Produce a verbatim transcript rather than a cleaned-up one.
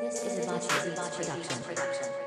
This is a Bocce Beats production.